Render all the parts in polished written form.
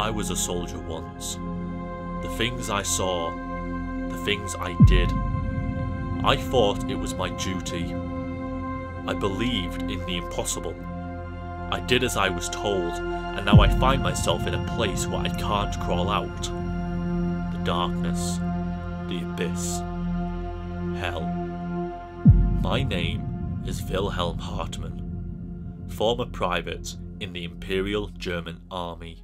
I was a soldier once. The things I saw, the things I did. I thought it was my duty. I believed in the impossible. I did as I was told, and now I find myself in a place where I can't crawl out. The darkness, the abyss, hell. My name is Wilhelm Hartmann, former private in the Imperial German Army.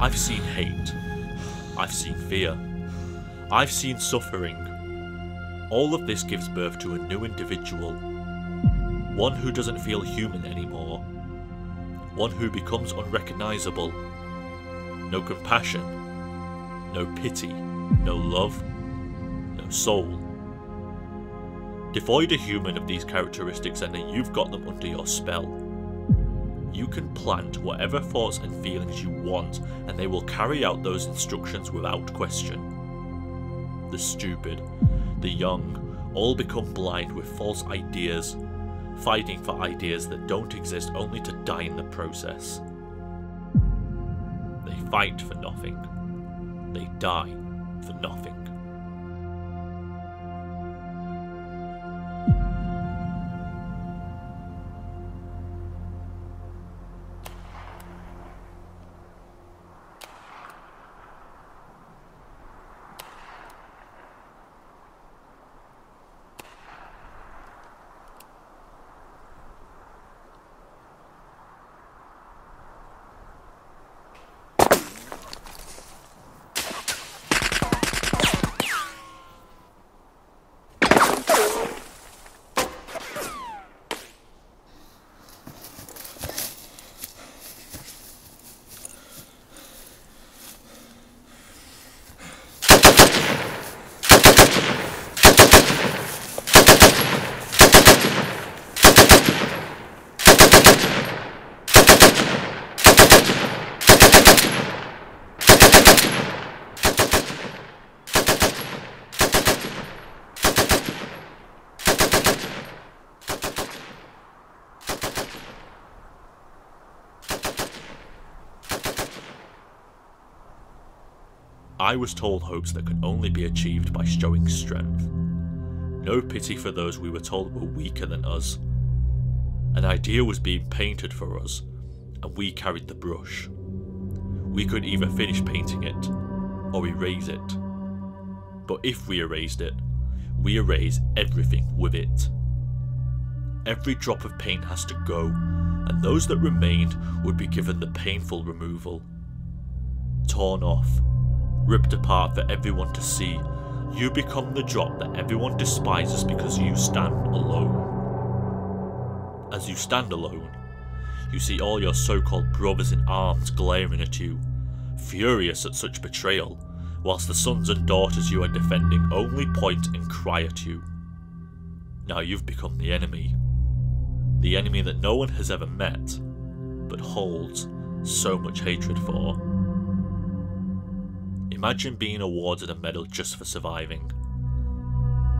I've seen hate, I've seen fear, I've seen suffering. All of this gives birth to a new individual, one who doesn't feel human anymore, one who becomes unrecognisable. No compassion, no pity, no love, no soul. Devoid a human of these characteristics and then you've got them under your spell. You can plant whatever thoughts and feelings you want, and they will carry out those instructions without question. The stupid, the young, all become blind with false ideas, fighting for ideas that don't exist only to die in the process. They fight for nothing. They die for nothing. I was told hopes that could only be achieved by showing strength. no pity for those we were told were weaker than us. An idea was being painted for us, and we carried the brush. We could either finish painting it, or erase it. But if we erased it, we erase everything with it. Every drop of paint has to go, and those that remained would be given the painful removal. Torn off, ripped apart for everyone to see, you become the drop that everyone despises because you stand alone. As you stand alone, you see all your so-called brothers in arms glaring at you, furious at such betrayal, whilst the sons and daughters you are defending only point and cry at you. Now you've become the enemy that no one has ever met, but holds so much hatred for. Imagine being awarded a medal just for surviving.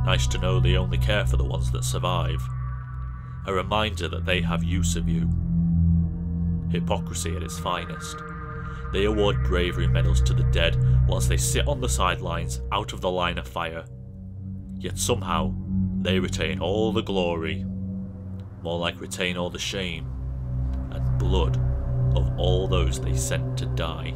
Nice to know they only care for the ones that survive. A reminder that they have use of you. Hypocrisy at its finest. They award bravery medals to the dead whilst they sit on the sidelines, out of the line of fire. Yet somehow, they retain all the glory. More like retain all the shame and blood of all those they sent to die.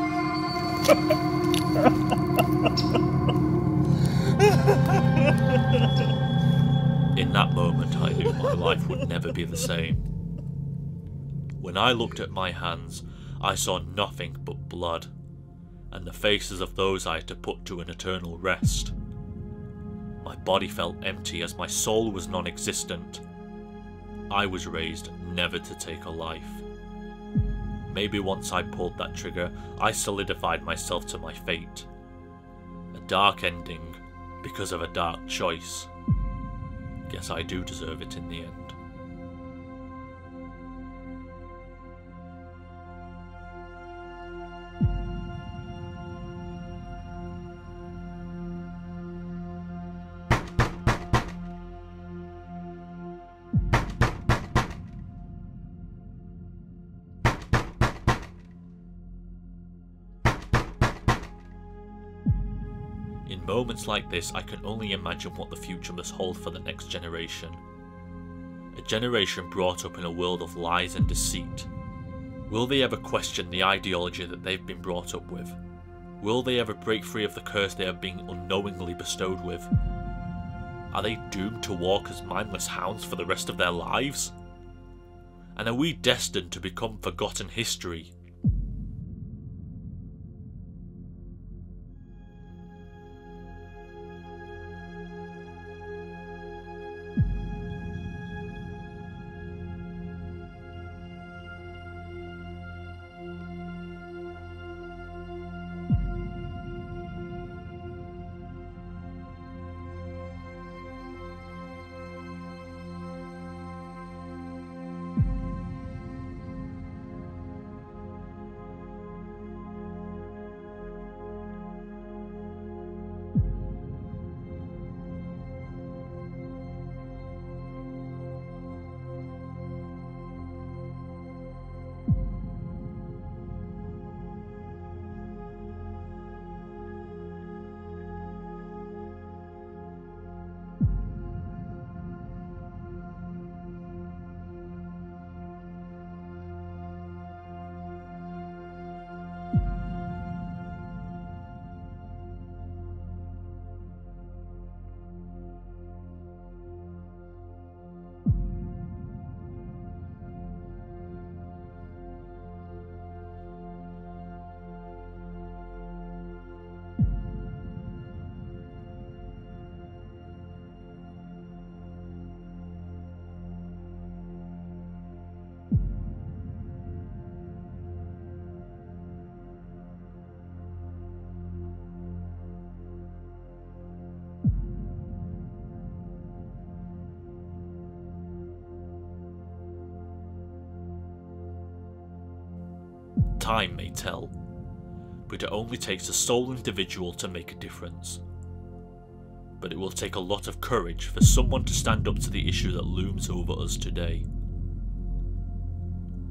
Ha ha ha ha ha ha. my life would never be the same. When I looked at my hands, I saw nothing but blood, and the faces of those I had to put to an eternal rest. My body felt empty as my soul was non-existent. I was raised never to take a life. Maybe once I pulled that trigger, I solidified myself to my fate. A dark ending because of a dark choice. Guess I do deserve it in the end. In moments like this, I can only imagine what the future must hold for the next generation. A generation brought up in a world of lies and deceit. Will they ever question the ideology that they've been brought up with? Will they ever break free of the curse they are being unknowingly bestowed with? Are they doomed to walk as mindless hounds for the rest of their lives? And are we destined to become forgotten history? Time may tell, but it only takes a sole individual to make a difference. But it will take a lot of courage for someone to stand up to the issue that looms over us today.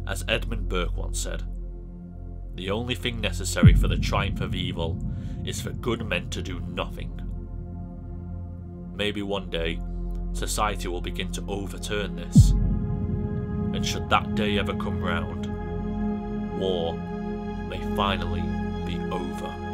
As Edmund Burke once said, "The only thing necessary for the triumph of evil is for good men to do nothing." Maybe one day, society will begin to overturn this. And should that day ever come round, war may finally be over.